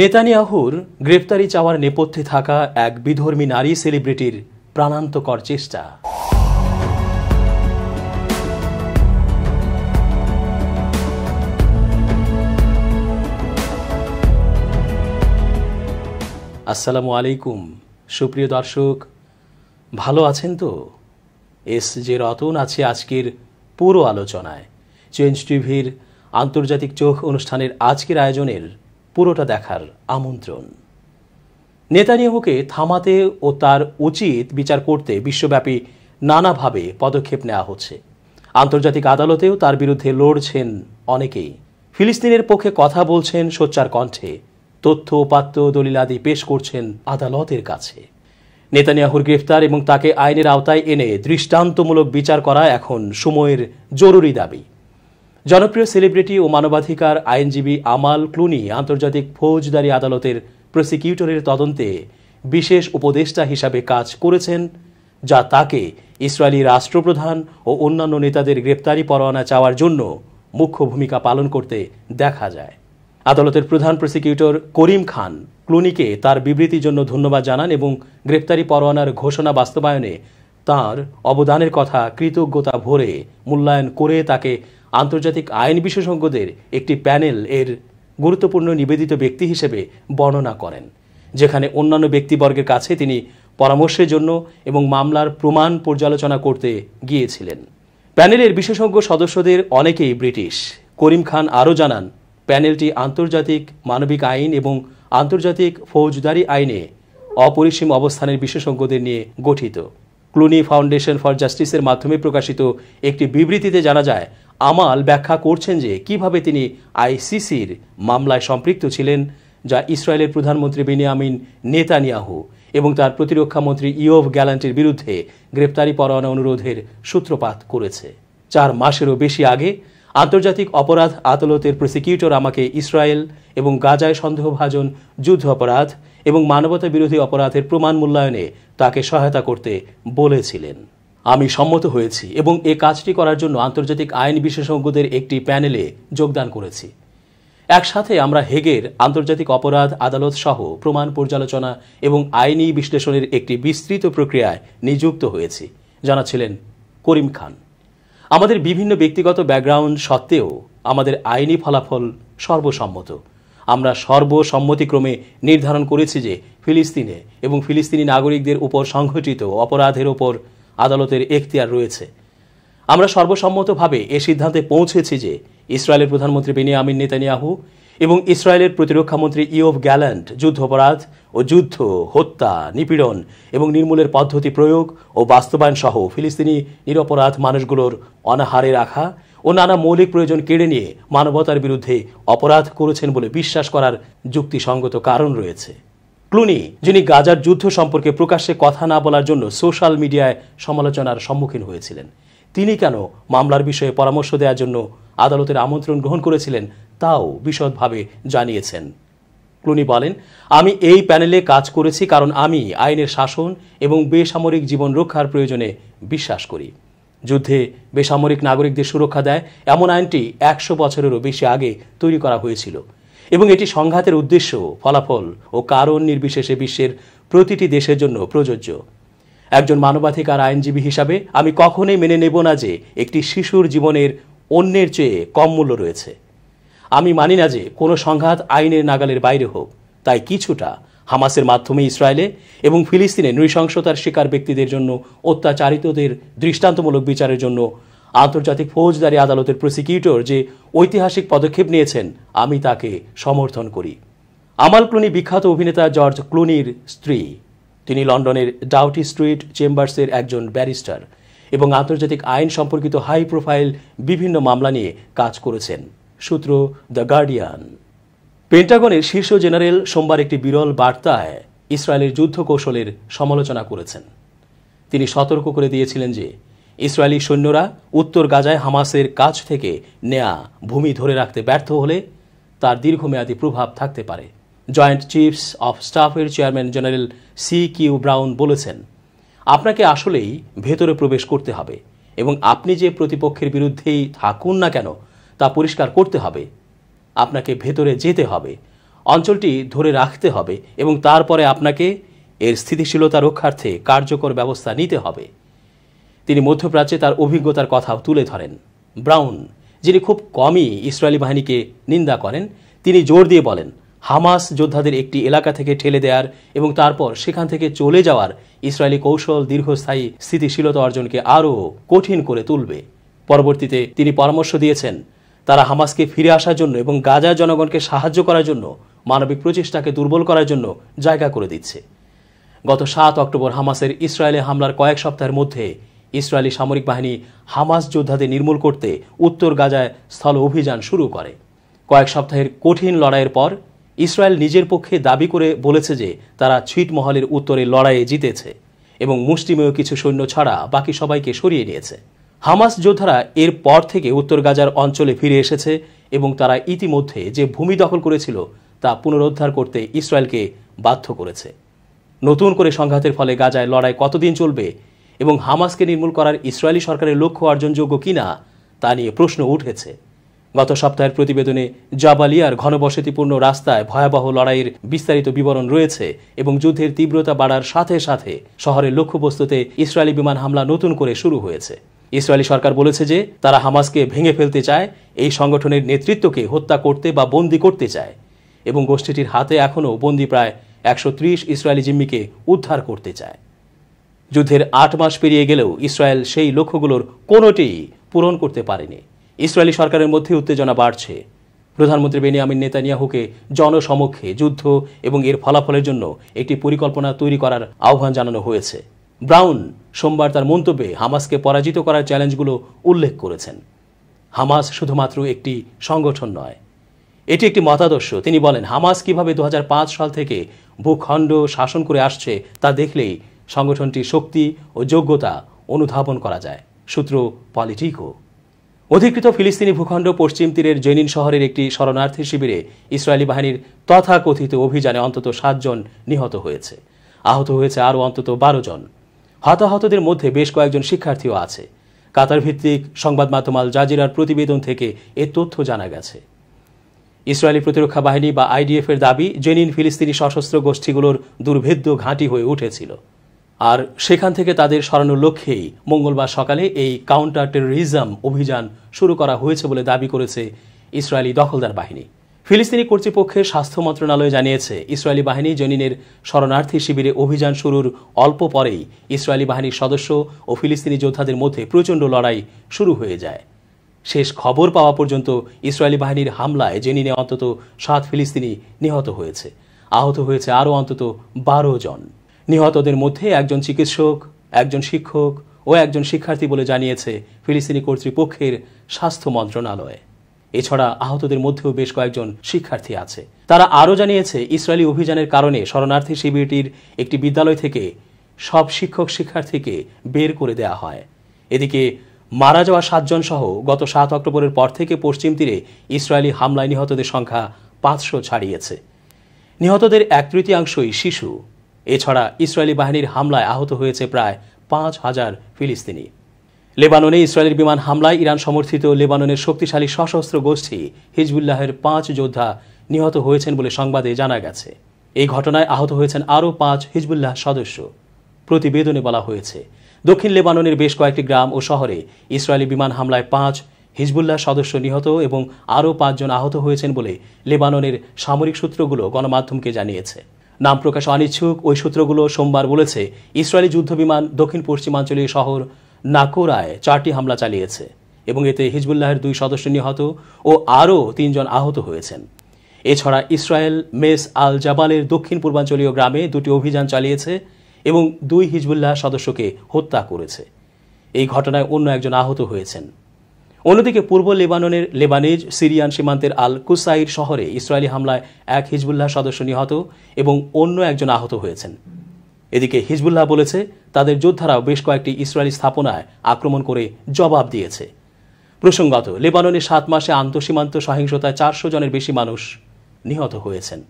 নেতানিয়াহুর গ্রেপ্তারি চাওয়ার নেপথ্যে থাকা এক বিধর্মী নারী সেলিব্রিটির প্রাণান্তকর চেষ্টা। আসসালামু আলাইকুম সুপ্রিয় দর্শক, ভালো আছেন তো? এস যে রতন আছে আজকের পুরো আলোচনায়। চেঞ্জ টিভির আন্তর্জাতিক চোখ অনুষ্ঠানের আজকের আয়োজনের পুরোটা দেখার আমন্ত্রণ। নেতানিয়াহুকে থামাতে ও তার উচিত বিচার করতে বিশ্বব্যাপী নানাভাবে পদক্ষেপ নেওয়া হচ্ছে। আন্তর্জাতিক আদালতেও তার বিরুদ্ধে লড়ছেন অনেকেই, ফিলিস্তিনের পক্ষে কথা বলছেন সোচ্চার কণ্ঠে, তথ্য উপাত্ত দলিলাদি পেশ করছেন আদালতের কাছে। নেতানিয়াহুর গ্রেফতার এবং তাকে আইনের আওতায় এনে দৃষ্টান্তমূলক বিচার করা এখন সময়ের জরুরি দাবি। জনপ্রিয় সেলিব্রিটি ও মানবাধিকার আইনজীবী আমাল ক্লুনি আন্তর্জাতিক ফৌজদারি আদালতের প্রসিকিউটরের তদন্তে বিশেষ উপদেষ্টা হিসাবে কাজ করেছেন, যা তাকে ইসরায়েলি রাষ্ট্রপ্রধান ও অন্যান্য নেতাদের গ্রেপ্তারি পরোয়ানা চাওয়ার জন্য মুখ্য ভূমিকা পালন করতে দেখা যায়। আদালতের প্রধান প্রসিকিউটর করিম খান ক্লুনিকে তার বিবৃতির জন্য ধন্যবাদ জানান এবং গ্রেপ্তারি পরোয়ানার ঘোষণা বাস্তবায়নে তার অবদানের কথা কৃতজ্ঞতা ভরে মূল্যায়ন করে তাকে আন্তর্জাতিক আইন বিশেষজ্ঞদের একটি প্যানেল এর গুরুত্বপূর্ণ নিবেদিত ব্যক্তি হিসেবে বর্ণনা করেন, যেখানে অন্যান্য ব্যক্তিবর্গের কাছে তিনি পরামর্শের জন্য এবং মামলার প্রমাণ পর্যালোচনা করতে গিয়েছিলেন। প্যানেলের বিশেষজ্ঞ সদস্যদের অনেকেই ব্রিটিশ। করিম খান আরও জানান, প্যানেলটি আন্তর্জাতিক মানবিক আইন এবং আন্তর্জাতিক ফৌজদারি আইনে অপরিসীম অবস্থানের বিশেষজ্ঞদের নিয়ে গঠিত। ক্লুনি ফাউন্ডেশন ফর জাস্টিসের মাধ্যমে প্রকাশিত একটি বিবৃতিতে জানা যায়, আমাল ব্যাখ্যা করছেন যে কিভাবে তিনি আইসিসির মামলায় সম্পৃক্ত ছিলেন, যা ইসরায়েলের প্রধানমন্ত্রী বেনিয়ামিন নেতানিয়াহু এবং তার প্রতিরক্ষামন্ত্রী ইয়োভ গ্যালান্টের বিরুদ্ধে গ্রেপ্তারি পরোয়ানা অনুরোধের সূত্রপাত করেছে। 4 মাসেরও বেশি আগে আন্তর্জাতিক অপরাধ আদালতের প্রসিকিউটর আমাকে ইসরায়েল এবং গাজায় সন্দেহভাজন যুদ্ধ অপরাধ এবং মানবতা বিরোধী অপরাধের প্রমাণ মূল্যায়নে তাকে সহায়তা করতে বলেছিলেন। আমি সম্মত হয়েছি এবং এ কাজটি করার জন্য আন্তর্জাতিক আইন বিশেষজ্ঞদের একটি প্যানেলে যোগদান করেছি। একসাথে আমরা হেগের আন্তর্জাতিক অপরাধ আদালত সহ প্রমাণ পর্যালোচনা এবং আইনি বিশ্লেষণের একটি বিস্তৃত প্রক্রিয়ায় নিযুক্ত হয়েছি, জানাচ্ছিলেন করিম খান। আমাদের বিভিন্ন ব্যক্তিগত ব্যাকগ্রাউন্ড সত্ত্বেও আমাদের আইনি ফলাফল সর্বসম্মত। আমরা সর্বসম্মতিক্রমে নির্ধারণ করেছি যে ফিলিস্তিনে এবং ফিলিস্তিনি নাগরিকদের উপর সংঘটিত অপরাধের ওপর আদালতের এখতিয়ার রয়েছে। আমরা সর্বসম্মতভাবে এ সিদ্ধান্তে পৌঁছেছি যে ইসরায়েলের প্রধানমন্ত্রী বেনিয়ামিন নেতানিয়াহু এবং ইসরায়েলের প্রতিরক্ষামন্ত্রী ইয়োভ গ্যালান্ট যুদ্ধ অপরাধ ও যুদ্ধ হত্যা, নিপীড়ন এবং নির্মূলের পদ্ধতি প্রয়োগ ও বাস্তবায়ন সহ ফিলিস্তিনি নিরপরাধ মানুষগুলোর অনাহারে রাখা ও নানা মৌলিক প্রয়োজন কেড়ে নিয়ে মানবতার বিরুদ্ধে অপরাধ করেছেন বলে বিশ্বাস করার যুক্তিসঙ্গত কারণ রয়েছে। ক্লুনি, যিনি গাজার যুদ্ধ সম্পর্কে প্রকাশ্যে কথা না বলার জন্য সোশ্যাল মিডিয়ায় সমালোচনার সম্মুখীন হয়েছিলেন, তিনি কেন মামলার বিষয়ে পরামর্শ দেওয়ার জন্য আদালতের আমন্ত্রণ গ্রহণ করেছিলেন তাও বিশদভাবে জানিয়েছেন। ক্লুনি বলেন, আমি এই প্যানেলে কাজ করেছি কারণ আমি আইনের শাসন এবং বেসামরিক জীবন রক্ষার প্রয়োজনে বিশ্বাস করি। যুদ্ধে বেসামরিক নাগরিকদের সুরক্ষা দেয় এমন আইনটি 100 বছরেরও বেশি আগে তৈরি করা হয়েছিল এবং এটি সংঘাতের উদ্দেশ্য, ফলাফল ও কারণ নির্বিশেষে বিশ্বের প্রতিটি দেশের জন্য প্রযোজ্য। একজন মানবাধিকার আইনজীবী হিসাবে আমি কখনোই মেনে নেব না যে একটি শিশুর জীবনের অন্যের চেয়ে কম মূল্য রয়েছে। আমি মানি না যে কোনো সংঘাত আইনের নাগালের বাইরে হোক। তাই কিছুটা হামাসের মাধ্যমে ইসরায়েলে এবং ফিলিস্তিনে নৃশংসতার শিকার ব্যক্তিদের জন্য অত্যাচারিতদের দৃষ্টান্তমূলক বিচারের জন্য আন্তর্জাতিক ফৌজদারি আদালতের প্রসিকিউটর যে ঐতিহাসিক পদক্ষেপ নিয়েছেন, আমি তাকে সমর্থন করি। আমাল ক্লুনি বিখ্যাত অভিনেতা জর্জ ক্লুনির স্ত্রী। তিনি লন্ডনের ডাউটি স্ট্রিট চেম্বার্সের একজন ব্যারিস্টার এবং আন্তর্জাতিক আইন সম্পর্কিত হাই প্রোফাইল বিভিন্ন মামলা নিয়ে কাজ করেছেন, সূত্র দ্য গার্ডিয়ান। পেন্টাগনের শীর্ষ জেনারেল সোমবার একটি বিরল বার্তায় ইসরায়েলের যুদ্ধ কৌশলের সমালোচনা করেছেন। তিনি সতর্ক করে দিয়েছিলেন যে ইসরায়েলি সৈন্যরা উত্তর গাজায় হামাসের কাছ থেকে নেয়া ভূমি ধরে রাখতে ব্যর্থ হলে তার দীর্ঘমেয়াদী প্রভাব থাকতে পারে। জয়েন্ট চিফস অফ স্টাফের চেয়ারম্যান জেনারেল সি.কিউ. ব্রাউন বলেছেন, আপনাকে আসলেই ভেতরে প্রবেশ করতে হবে এবং আপনি যে প্রতিপক্ষের বিরুদ্ধেই থাকুন না কেন তা পরিষ্কার করতে হবে। আপনাকে ভেতরে যেতে হবে, অঞ্চলটি ধরে রাখতে হবে এবং তারপরে আপনাকে এর স্থিতিশীলতা রক্ষার্থে কার্যকর ব্যবস্থা নিতে হবে। তিনি মধ্যপ্রাচ্যে তার অভিজ্ঞতার কথা তুলে ধরেন। ব্রাউন, যিনি খুব কমই ইসরায়েলি বাহিনীকে নিন্দা করেন, তিনি জোর দিয়ে বলেন, হামাস যোদ্ধাদের একটি এলাকা থেকে ঠেলে দেওয়ার এবং তারপর সেখান থেকে চলে যাওয়ার ইসরায়েলি কৌশল দীর্ঘস্থায়ী স্থিতিশীলতা অর্জনকে আরও কঠিন করে তুলবে। পরবর্তীতে তিনি পরামর্শ দিয়েছেন তারা হামাসকে ফিরে আসার জন্য এবং গাজার জনগণকে সাহায্য করার জন্য মানবিক প্রচেষ্টাকে দুর্বল করার জন্য জায়গা করে দিচ্ছে। গত 7 অক্টোবর হামাসের ইসরায়েলে হামলার কয়েক সপ্তাহের মধ্যে ইসরায়েলি সামরিক বাহিনী হামাস যোদ্ধাদের নির্মূল করতে উত্তর গাজায় স্থল অভিযান শুরু করে। কয়েক সপ্তাহের কঠিন লড়াইয়ের পর ইসরায়েল নিজের পক্ষে দাবি করে বলেছে যে তারা ছিটমহলের উত্তরে লড়াইয়ে জিতেছে এবং মুষ্টিমেয় কিছু সৈন্য ছাড়া বাকি সবাইকে সরিয়ে নিয়েছে। হামাস যোদ্ধারা এরপর থেকে উত্তর গাজার অঞ্চলে ফিরে এসেছে এবং তারা ইতিমধ্যে যে ভূমি দখল করেছিল তা পুনরুদ্ধার করতে ইসরায়েলকে বাধ্য করেছে। নতুন করে সংঘাতের ফলে গাজায় লড়াই কতদিন চলবে এবং হামাসকে নির্মূল করার ইসরায়েলি সরকারের লক্ষ্য অর্জনযোগ্য কিনা তা নিয়ে প্রশ্ন উঠেছে। গত সপ্তাহের প্রতিবেদনে জাবালিয়ার ঘনবসতিপূর্ণ রাস্তায় ভয়াবহ লড়াইয়ের বিস্তারিত বিবরণ রয়েছে এবং যুদ্ধের তীব্রতা বাড়ার সাথে সাথে শহরের লক্ষ্যবস্তুতে ইসরায়েলি বিমান হামলা নতুন করে শুরু হয়েছে। ইসরায়েলি সরকার বলেছে যে তারা হামাসকে ভেঙে ফেলতে চায়, এই সংগঠনের নেতৃত্বকে হত্যা করতে বা বন্দি করতে চায় এবং গোষ্ঠীটির হাতে এখনও বন্দি প্রায় 130 ইসরায়েলি জিম্মিকে উদ্ধার করতে চায়। যুদ্ধের 8 মাস পেরিয়ে গেলেও ইসরায়েল সেই লক্ষ্যগুলোর কোনোটিই পূরণ করতে পারেনি। ইসরায়েলি সরকারের মধ্যে উত্তেজনা বাড়ছে। প্রধানমন্ত্রী বেনিয়ামিন নেতানিয়াহুকে জনসমক্ষে যুদ্ধ এবং এর ফলাফলের জন্য একটি পরিকল্পনা তৈরি করার আহ্বান জানানো হয়েছে। ব্রাউন সোমবার তার মন্তব্যে হামাসকে পরাজিত করার চ্যালেঞ্জগুলো উল্লেখ করেছেন। হামাস শুধুমাত্র একটি সংগঠন নয়, এটি একটি মতাদর্শ। তিনি বলেন, হামাস কিভাবে 2005 সাল থেকে ভূখণ্ড শাসন করে আসছে তা দেখলেই সংগঠনটির শক্তি ও যোগ্যতা অনুধাবন করা যায়। সূত্র পলিটিকো। অধিকৃত ফিলিস্তিনি ভূখণ্ড পশ্চিম তীরের জেনিন শহরের একটি শরণার্থী শিবিরে ইসরায়েলি বাহিনীর তথাকথিত অভিযানে অন্তত 7 জন নিহত হয়েছে। আহত হয়েছে আরও অন্তত 12 জন। হতাহতদের মধ্যে বেশ কয়েকজন শিক্ষার্থীও আছে। কাতার ভিত্তিক সংবাদ মাধ্যম আল জাজিরার প্রতিবেদন থেকে এ তথ্য জানা গেছে। ইসরায়েলি প্রতিরক্ষা বাহিনী বা আইডিএফের দাবি, জেনিন ফিলিস্তিনি সশস্ত্র গোষ্ঠীগুলোর দুর্ভেদ্য ঘাঁটি হয়ে উঠেছিল আর সেখান থেকে তাদের সরানোর লক্ষ্যেই মঙ্গলবার সকালে এই কাউন্টার টেরোরিজম অভিযান শুরু করা হয়েছে বলে দাবি করেছে ইসরায়েলি দখলদার বাহিনী। ফিলিস্তিনি কর্তৃপক্ষের স্বাস্থ্য মন্ত্রণালয় জানিয়েছে, ইসরায়েলি বাহিনী জেনিনের শরণার্থী শিবিরে অভিযান শুরুর অল্প পরেই ইসরায়েলি বাহিনীর সদস্য ও ফিলিস্তিনি যোদ্ধাদের মধ্যে প্রচণ্ড লড়াই শুরু হয়ে যায়। শেষ খবর পাওয়া পর্যন্ত ইসরায়েলি বাহিনীর হামলায় জেনিনে অন্তত 7 ফিলিস্তিনি নিহত হয়েছে। আহত হয়েছে আরও অন্তত 12 জন। নিহতদের মধ্যে একজন চিকিৎসক, একজন শিক্ষক ও একজন শিক্ষার্থী বলে জানিয়েছে ফিলিস্তিনি কর্তৃপক্ষের স্বাস্থ্য মন্ত্রণালয়। এছাড়া আহতদের মধ্যেও বেশ কয়েকজন শিক্ষার্থী আছে। তারা আরও জানিয়েছে, ইসরায়েলি অভিযানের কারণে শরণার্থী শিবিরটির একটি বিদ্যালয় থেকে সব শিক্ষক শিক্ষার্থীকে বের করে দেয়া হয়। এদিকে মারা যাওয়া 7 জন সহ গত 7 অক্টোবরের পর থেকে পশ্চিম তীরে ইসরায়েলি হামলায় নিহতদের সংখ্যা 500 ছাড়িয়েছে। নিহতদের 1/3 শিশু। এছাড়া ইসরায়েলি বাহিনীর হামলায় আহত হয়েছে প্রায় 5000 ফিলিস্তিনি। লেবাননে ইসরায়েলের বিমান হামলায় ইরান সমর্থিত লেবাননের শক্তিশালী সশস্ত্র গোষ্ঠী হিজবুল্লাহের 5 যোদ্ধা নিহত হয়েছেন বলে সংবাদে জানা গেছে। এই ঘটনায় আহত হয়েছেন আরও 5 হিজবুল্লাহ সদস্য। প্রতিবেদনে বলা হয়েছে, দক্ষিণ লেবাননের বেশ কয়েকটি গ্রাম ও শহরে ইসরায়েলি বিমান হামলায় 5 হিজবুল্লাহ সদস্য নিহত এবং আরও 5 জন আহত হয়েছেন বলে লেবাননের সামরিক সূত্রগুলো গণমাধ্যমকে জানিয়েছে। নাম প্রকাশে অনিচ্ছুক ওই সূত্রগুলো সোমবার বলেছে, ইসরায়েলি যুদ্ধবিমান দক্ষিণ পশ্চিমাঞ্চলীয় শহর নাকোরায় 4টি হামলা চালিয়েছে এবং এতে হিজবুল্লাহের 2 সদস্য নিহত ও আরও 3 জন আহত হয়েছেন। এছাড়া ইসরায়েল মেস আল জাবালের দক্ষিণ পূর্বাঞ্চলীয় গ্রামে 2টি অভিযান চালিয়েছে এবং 2 হিজবুল্লাহ সদস্যকে হত্যা করেছে। এই ঘটনায় অন্য 1 জন আহত হয়েছেন। অন্যদিকে পূর্ব লেবাননের লেবানিজ সিরিয়ান সীমান্তের আল কুসাইর শহরে ইসরায়েলি হামলায় 1 হিজবুল্লাহ সদস্য নিহত এবং অন্য 1 জন আহত হয়েছেন। এদিকে হিজবুল্লাহ বলেছে, তাদের যোদ্ধারাও বেশ কয়েকটি ইসরায়েলি স্থাপনায় আক্রমণ করে জবাব দিয়েছে। প্রসঙ্গত, লেবাননে 7 মাসে আন্তঃসীমান্ত সহিংসতায় 400 জনের বেশি মানুষ নিহত হয়েছেন।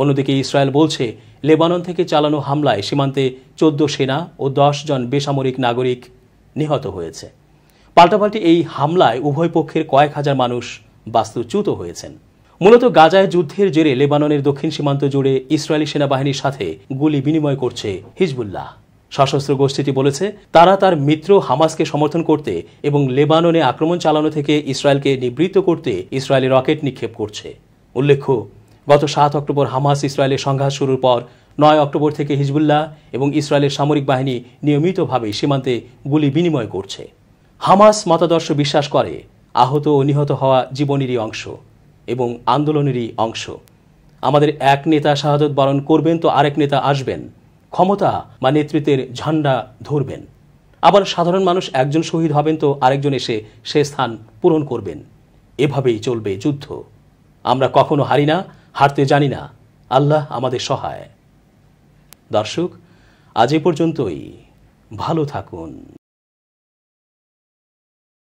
অন্যদিকে ইসরায়েল বলছে, লেবানন থেকে চালানো হামলায় সীমান্তে 14 সেনা ও 10 জন বেসামরিক নাগরিক নিহত হয়েছে। পাল্টাপাল্টি এই হামলায় উভয় পক্ষের কয়েক হাজার মানুষ বাস্তুচ্যুত হয়েছেন। মূলত গাজায় যুদ্ধের জেরে লেবাননের দক্ষিণ সীমান্ত জুড়ে ইসরায়েলি সেনাবাহিনীর সাথে গুলি বিনিময় করছে হিজবুল্লাহ। সশস্ত্র গোষ্ঠীটি বলেছে, তারা তার মিত্র হামাসকে সমর্থন করতে এবং লেবাননে আক্রমণ চালানো থেকে ইসরায়েলকে নিবৃত্ত করতে ইসরায়েলি রকেট নিক্ষেপ করছে। উল্লেখ্য, গত 7 অক্টোবর হামাস ইসরায়েলের সংঘাত শুরুর পর 9 অক্টোবর থেকে হিজবুল্লাহ এবং ইসরায়েলের সামরিক বাহিনী নিয়মিতভাবে সীমান্তে গুলি বিনিময় করছে। হামাস মতাদর্শ বিশ্বাস করে আহত ও নিহত হওয়া জীবনেরই অংশ এবং আন্দোলনেরই অংশ। আমাদের এক নেতা শাহাদত বরণ করবেন তো আরেক নেতা আসবেন, ক্ষমতা বা নেতৃত্বের ঝান্ডা ধরবেন। আবার সাধারণ মানুষ একজন শহীদ হবেন তো আরেকজন এসে সে স্থান পূরণ করবেন। এভাবেই চলবে যুদ্ধ। আমরা কখনো হারি না, হারতে জানি না। আল্লাহ আমাদের সহায়। দর্শক, আজ এ পর্যন্তই। ভালো থাকুন।